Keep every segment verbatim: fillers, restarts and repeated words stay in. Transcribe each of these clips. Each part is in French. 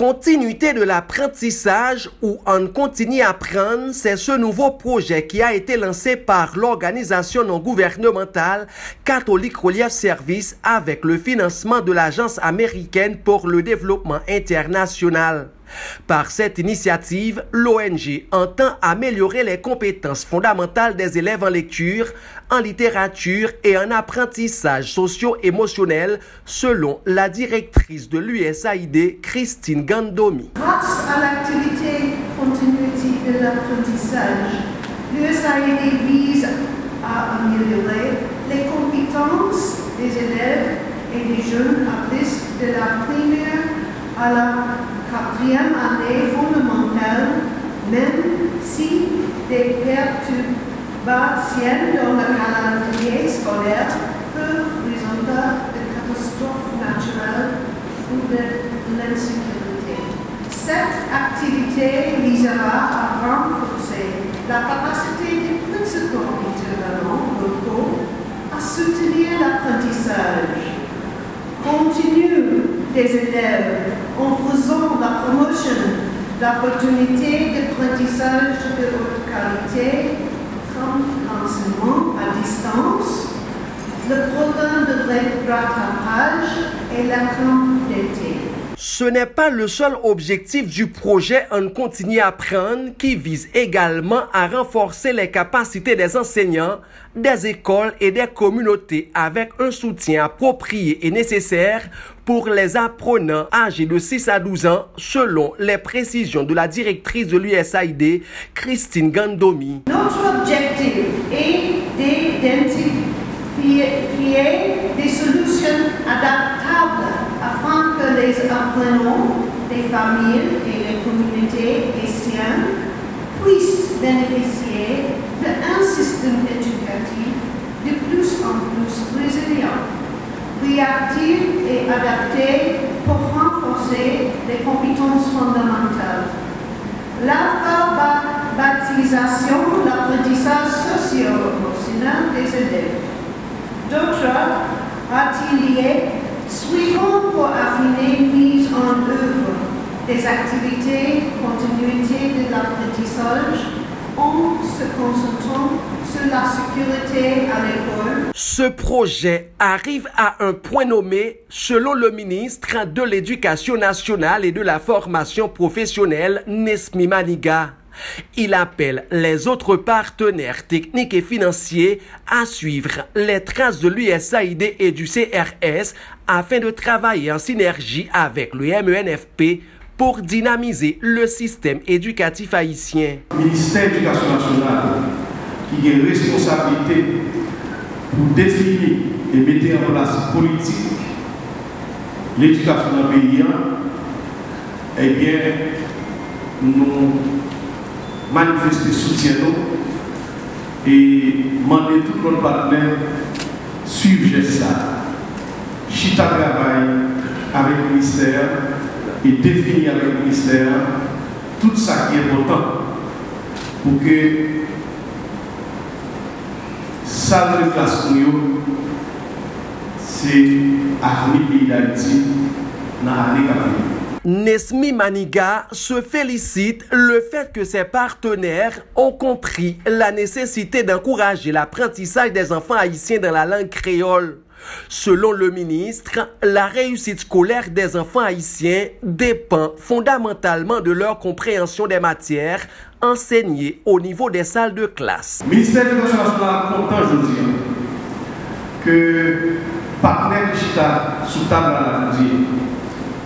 Continuité de l'apprentissage ou on continue à apprendre, c'est ce nouveau projet qui a été lancé par l'organisation non gouvernementale Catholic Relief Services avec le financement de l'Agence américaine pour le développement international. Par cette initiative, l'O N G entend améliorer les compétences fondamentales des élèves en lecture, en littérature et en apprentissage socio-émotionnel, selon la directrice de l'U S A I D, Christine Gandomi. Grâce à l'activité continuité de l'apprentissage, l'U S A I D vise à améliorer les compétences des élèves et des jeunes apprentis de la primaire à la quatrième année fondamentale, même si des perturbations dans le calendrier scolaire peuvent résulter de catastrophes naturelles ou de l'insécurité. Cette activité visera à renforcer la capacité des principaux intervenants locaux à soutenir l'apprentissage continue des élèves en faisant la promotion d'opportunités d'apprentissage de haute qualité comme l'enseignement à distance, le programme de rattrapage et la complété. Ce n'est pas le seul objectif du projet On continue à apprendre qui vise également à renforcer les capacités des enseignants, des écoles et des communautés avec un soutien approprié et nécessaire pour les apprenants âgés de six à douze ans, selon les précisions de la directrice de l'U S A I D, Christine Gandomi. Notre objectif est d'identifier des solutions adaptables afin les apprenants, les familles et les communautés chrétiennes puissent bénéficier d'un système éducatif de plus en plus résilient, réactif et adapté pour renforcer les compétences fondamentales. L'alphabétisation, l'apprentissage socio-émotionnel des élèves. D'autres ateliers suivant pour affiner mise en œuvre des activités continuité de l'apprentissage en se concentrant sur la sécurité à l'école. Ce projet arrive à un point nommé selon le ministre de l'Éducation nationale et de la formation professionnelle, Nesmi Maniga. Il appelle les autres partenaires techniques et financiers à suivre les traces de l'U S A I D et du C R S afin de travailler en synergie avec le M E N F P pour dynamiser le système éducatif haïtien. Le ministère de l'Éducation nationale qui a une responsabilité pour définir et mettre en place politique l'éducation dans le pays, eh bien, nous manifester soutien nous et demander tout le monde partenaire suivre ça. Chita travaille avec le ministère et définit avec le ministère tout ça qui est important pour que ça de classe c'est avenir pays d'Haïti dans l'année qui vient. Nesmi Maniga se félicite le fait que ses partenaires ont compris la nécessité d'encourager l'apprentissage des enfants haïtiens dans la langue créole. Selon le ministre, la réussite scolaire des enfants haïtiens dépend fondamentalement de leur compréhension des matières enseignées au niveau des salles de classe. Le ministère de l'Éducation nationale content aujourd'hui que partenaires Chita sous table à la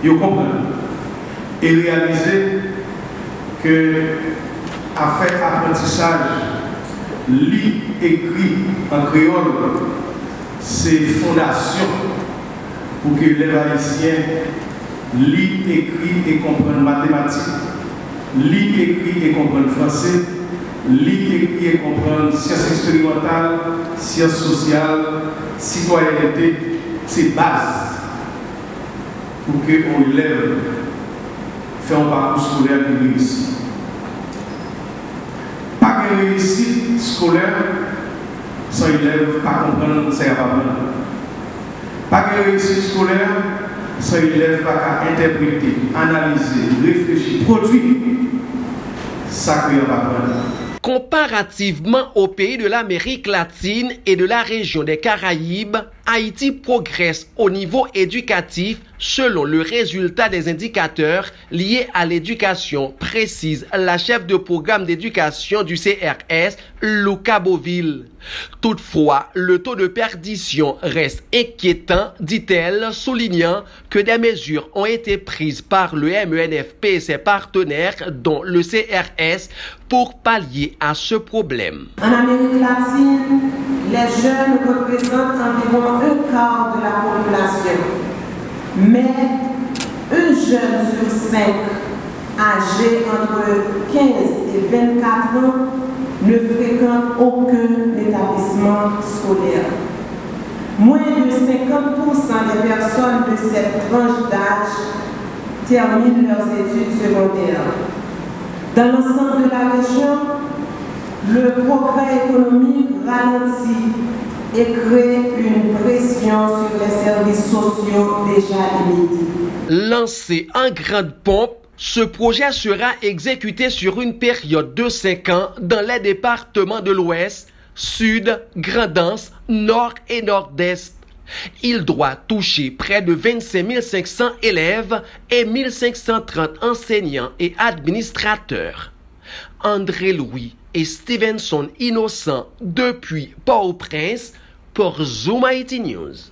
comprennent. Et réaliser que affaire apprentissage, lit écrit en créole, c'est fondation pour que les haïtiens lit écrit et comprennent mathématiques, lit écrit et comprennent français, lit écrit et comprennent sciences expérimentales, sciences sociales, citoyenneté, c'est base pour qu'on élève faire un parcours scolaire qui réussit. Pas de réussite scolaire sans élève, pas comprendre, c'est apprendre. Pas de réussite scolaire ça n'élève pas qu'à interpréter, analyser, réfléchir, produire, ça crée un rapport. Comparativement aux pays de l'Amérique latine et de la région des Caraïbes, Haïti progresse au niveau éducatif selon le résultat des indicateurs liés à l'éducation, précise la chef de programme d'éducation du C R S, Luca Beauville. Toutefois, le taux de perdition reste inquiétant, dit-elle, soulignant que des mesures ont été prises par le M E N F P et ses partenaires, dont le C R S, pour pallier à ce problème. En Amérique latine, les jeunes représentent environ un quart de la population, mais un jeune sur cinq âgé entre quinze et vingt-quatre ans ne fréquente aucun établissement scolaire. Moins de cinquante pour cent des personnes de cette tranche d'âge terminent leurs études secondaires. Dans l'ensemble de la région, le progrès économique ralentit et crée une pression sur les services sociaux déjà limités. Lancé en grande pompe, ce projet sera exécuté sur une période de cinq ans dans les départements de l'Ouest, Sud, Grande Anse, Nord et Nord-Est. Il doit toucher près de vingt-cinq mille cinq cents élèves et mille cinq cent trente enseignants et administrateurs. André Louis et Stevenson innocent depuis Port-au-Prince pour Zoom I T News.